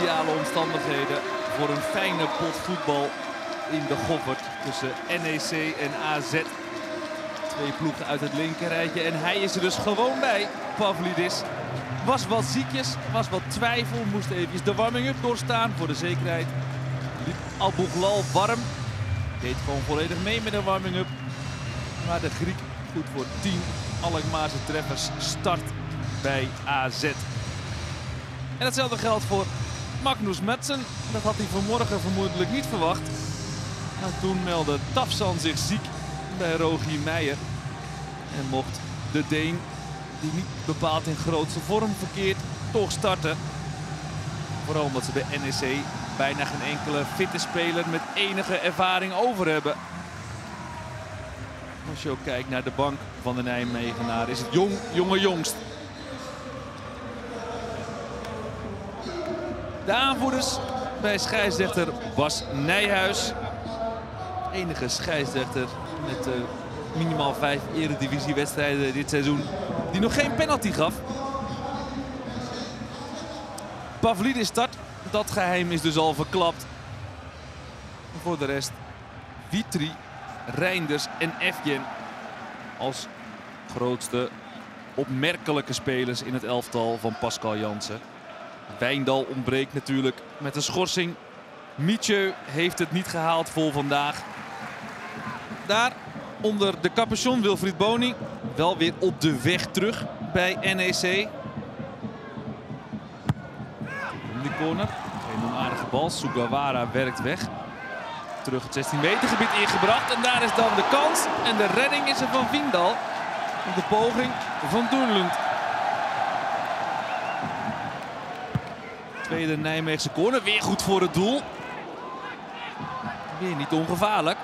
ideale omstandigheden voor een fijne pot voetbal in de Goffert tussen NEC en AZ. Twee ploegen uit het linkerrijtje en hij is er dus gewoon bij, Pavlidis. Was wat ziekjes, was wat twijfel, moest even de warming-up doorstaan voor de zekerheid. Liep Aboukhlal warm, deed gewoon volledig mee met de warming-up. Maar de Griek goed voor 10 Alkmaarse treffers, start bij AZ. En hetzelfde geldt voor Magnus Mattsson. Dat had hij vanmorgen vermoedelijk niet verwacht. En toen meldde Tafsan zich ziek bij Rogier Meijer. En mocht de Deen, die niet bepaald in grootste vorm verkeert, toch starten. Vooral omdat ze bij NEC bijna geen enkele fitte speler met enige ervaring over hebben. Als je ook kijkt naar de bank van de Nijmegenaar, is het jongst. De aanvoerders bij scheidsrechter Bas Nijhuis. Enige scheidsrechter met minimaal 5 eredivisiewedstrijden dit seizoen die nog geen penalty gaf. Pavlidis start, dat geheim is dus al verklapt. En voor de rest Witry, Reijnders en Evjen als grootste opmerkelijke spelers in het elftal van Pascal Jansen. Wijndal ontbreekt natuurlijk met een schorsing. Mietje heeft het niet gehaald vol vandaag. Daar onder de capuchon Wilfried Boni. Wel weer op de weg terug bij NEC. In de corner. Geen onaardige bal. Sugawara werkt weg. Terug het 16 meter gebied ingebracht. En daar is dan de kans. En de redding is er van Vindahl. De poging van Duelund. Tweede Nijmeegse corner, weer goed voor het doel. Weer niet ongevaarlijk.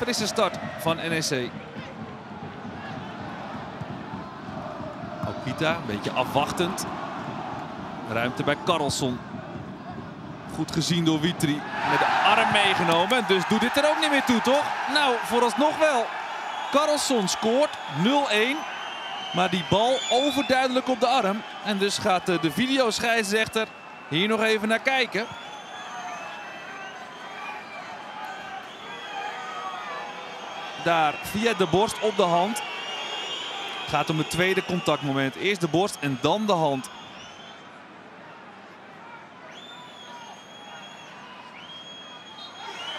Frisse start van NEC. Akita, een beetje afwachtend. Ruimte bij Karlsson. Goed gezien door Witry. Met de arm meegenomen, dus doet dit er ook niet meer toe, toch? Nou, vooralsnog wel. Karlsson scoort, 0-1. Maar die bal overduidelijk op de arm. En dus gaat de videoscheidsrechter hier nog even naar kijken. Daar via de borst op de hand. Het gaat om het tweede contactmoment. Eerst de borst en dan de hand.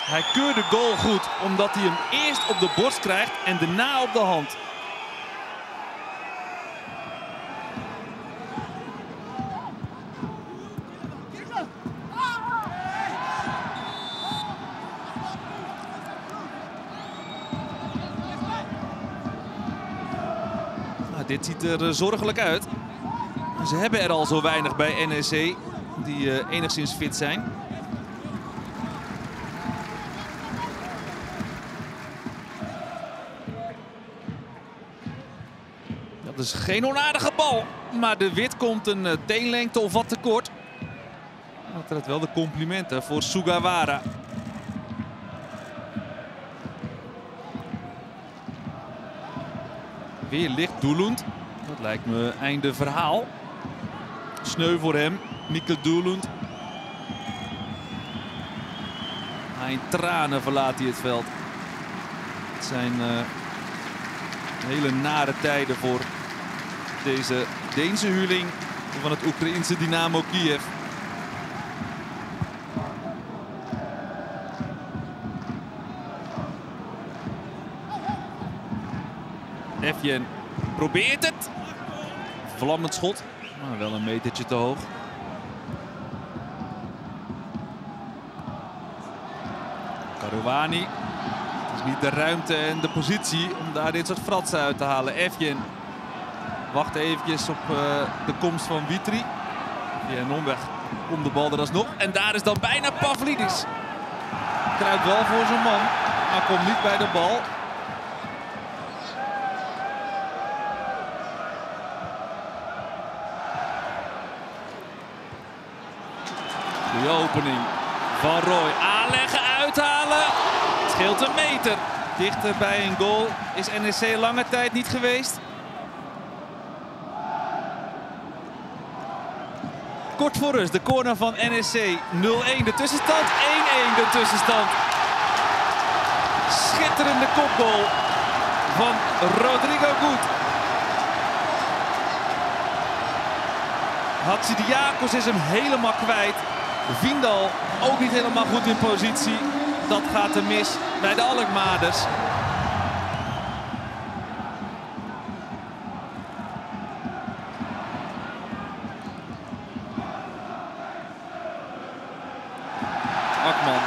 Hij keurt de goal goed omdat hij hem eerst op de borst krijgt en daarna op de hand. Dit ziet er zorgelijk uit. Ze hebben er al zo weinig bij NEC die enigszins fit zijn. Dat is geen onaardige bal, maar de wit komt een teenlengte of wat tekort. Dat is wel de complimenten voor Sugawara. Weer licht Duelund. Dat lijkt me einde verhaal. Sneu voor hem, Mikkel Duelund. Hij in tranen verlaat hij het veld. Het zijn hele nare tijden voor deze Deense huurling van het Oekraïense Dynamo Kiev. Evjen probeert het. Vlammend schot, maar wel een metertje te hoog. Karouani. Het is niet de ruimte en de positie om daar dit soort fratsen uit te halen. Evjen wacht eventjes op de komst van Witry. Via een omweg komt de bal er alsnog. En daar is dan bijna Pavlidis. Kruipt wel voor zijn man, maar komt niet bij de bal. De opening van Rooij. Aanleggen, uithalen. Het scheelt een meter. Dichter bij een goal is NEC lange tijd niet geweest. Kort voor rust, de corner van NEC. 0-1 de tussenstand, 1-1 de tussenstand. Schitterende kopgoal van Rodrigo Guth. Hatzidiakos is hem helemaal kwijt. Vindahl ook niet helemaal goed in positie. Dat gaat er mis bij de Alkmaarders. Akman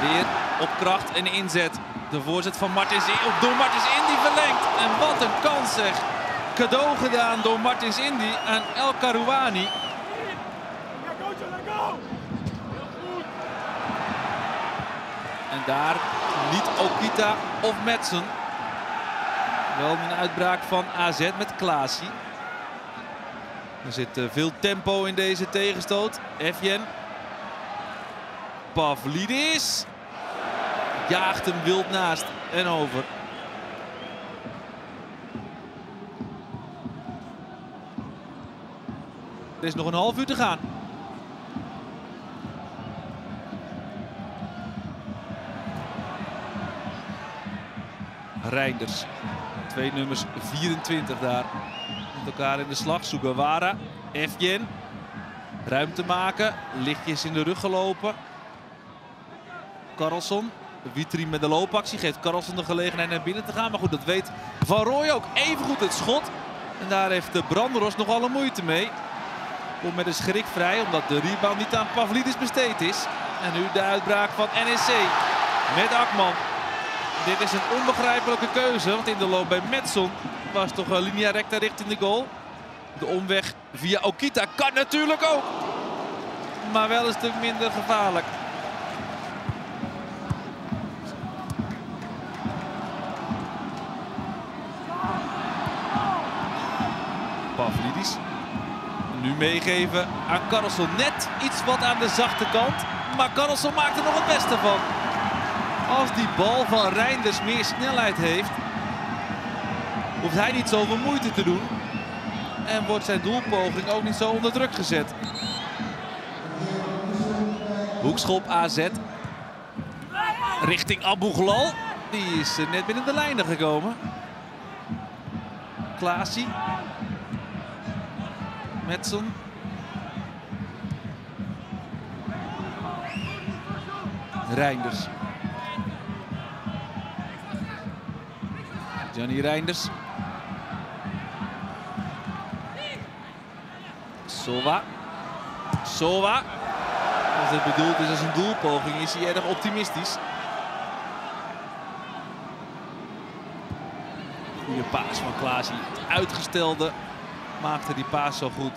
weer op kracht en inzet. De voorzet van Martins Indi, door Martins Indi verlengt. En wat een kans zeg. Cadeau gedaan door Martins Indi aan El Karouani. En daar niet Okita of Mattsson. Wel een uitbraak van AZ met Clasie. Er zit veel tempo in deze tegenstoot. Evjen. Pavlidis. Jaagt hem wild naast en over. Er is nog een half uur te gaan. Reijnders. Twee nummers 24 daar. Met elkaar in de slag. Sugawara. Evjen. Ruimte maken. Lichtjes in de rug gelopen. Karlsson. Witry met de loopactie. Geeft Karlsson de gelegenheid naar binnen te gaan. Maar goed, dat weet Van Rooij ook. Even goed het schot. En daar heeft de Branderhorst nogal een moeite mee. Komt met een schrik vrij, omdat de rebound niet aan Pavlidis besteed is. En nu de uitbraak van NEC met Akman. Dit is een onbegrijpelijke keuze, want in de loop bij Mattsson was toch een linea recta richting de goal. De omweg via Okita kan natuurlijk ook, maar wel een stuk minder gevaarlijk. Pavlidis. Nu meegeven aan Karlsson. Net iets wat aan de zachte kant. Maar Karlsson maakt er nog het beste van. Als die bal van Reijnders meer snelheid heeft, hoeft hij niet zoveel moeite te doen. En wordt zijn doelpoging ook niet zo onder druk gezet. Hoekschop AZ. Richting Aboukhlal. Die is net binnen de lijnen gekomen. Clasie. Mattsson. Reijnders. Tijjani Reijnders. Sova. Sova. Als het bedoeld is als een doelpoging, is hij erg optimistisch. Goede paas van Clasie. Het uitgestelde. Maakte die paas zo goed.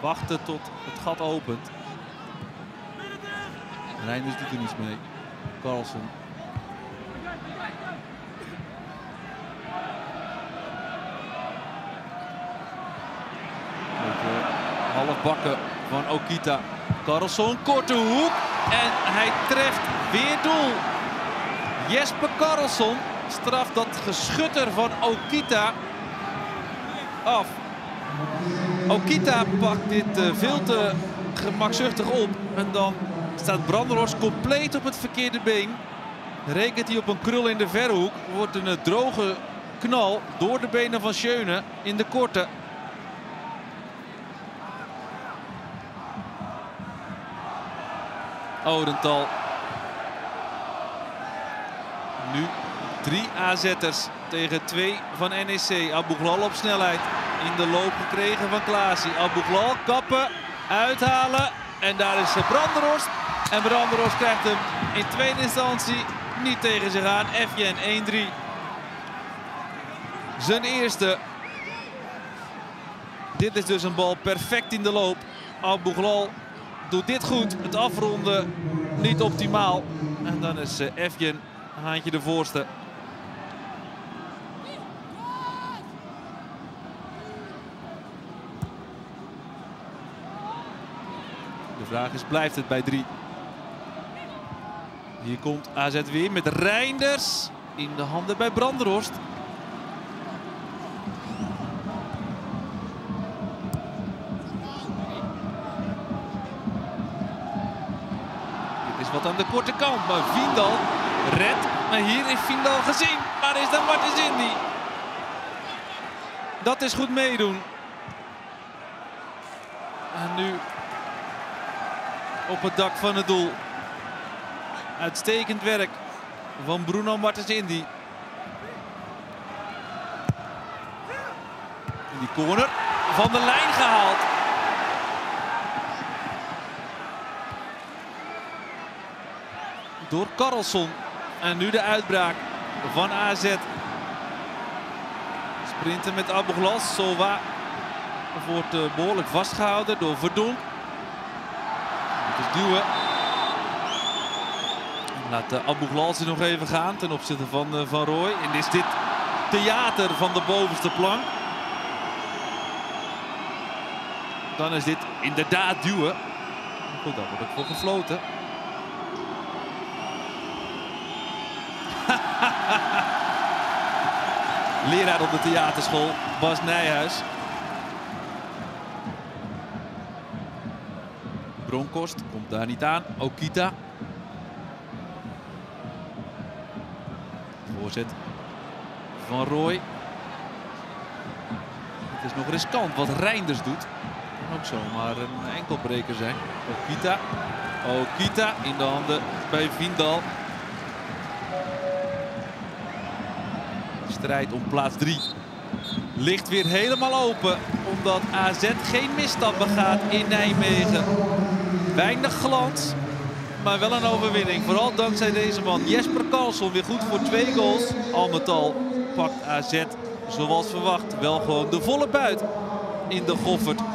Wachten tot het gat opent. Reijnders doet er niets mee. Karlsson. Halfbakken van Okita. Karlsson, korte hoek. En hij treft weer doel. Jesper Karlsson straft dat geschutter van Okita af. Okita pakt dit veel te gemakzuchtig op. En dan staat Branderhorst compleet op het verkeerde been. Rekent hij op een krul in de verhoek. Wordt een droge knal door de benen van Schöne in de korte. Odenthal. Nu 3 AZ'ers tegen 2 van NEC. Aboukhlal op snelheid. In de loop gekregen van Clasie. Aboukhlal kappen, uithalen en daar is Branderhorst. En Branderhorst krijgt hem in tweede instantie niet tegen zich aan. Evjen 1-3. Zijn eerste. Dit is dus een bal perfect in de loop. Aboukhlal doet dit goed. Het afronden niet optimaal. En dan is Evjen haantje de voorste. De vraag is, blijft het bij 3? Hier komt AZ weer met Reijnders in de handen bij Branderhorst. Mattsson wat aan de korte kant. Maar Vindahl redt. Maar hier is Vindahl gezien. Waar is dan Martins Indi? Dat is goed meedoen. En nu op het dak van het doel. Uitstekend werk van Bruno Martins Indi. In die corner van de lijn gehaald. Door Karlsson. En nu de uitbraak van AZ. Sprinten met Aboukhlal. Sova wordt behoorlijk vastgehouden door Verdonk. Het is duwen. Laat Aboukhlal ze nog even gaan ten opzichte van Van Rooij. En is dit theater van de bovenste plank. Dan is dit inderdaad duwen. Goed, daar wordt ook voor gefloten. Leraar op de theaterschool, Bas Nijhuis. Bronkhorst komt daar niet aan. Okita. Voorzet van Rooij. Het is nog riskant wat Reijnders doet. Kan ook zomaar een enkelbreker zijn. Okita. Okita in de handen bij Vindahl. De strijd om plaats 3 ligt weer helemaal open. Omdat AZ geen misstap begaat in Nijmegen. Weinig glans, maar wel een overwinning. Vooral dankzij deze man, Jesper Karlsson, weer goed voor 2 goals. Al met al pakt AZ, zoals verwacht, wel gewoon de volle buit in de Goffert.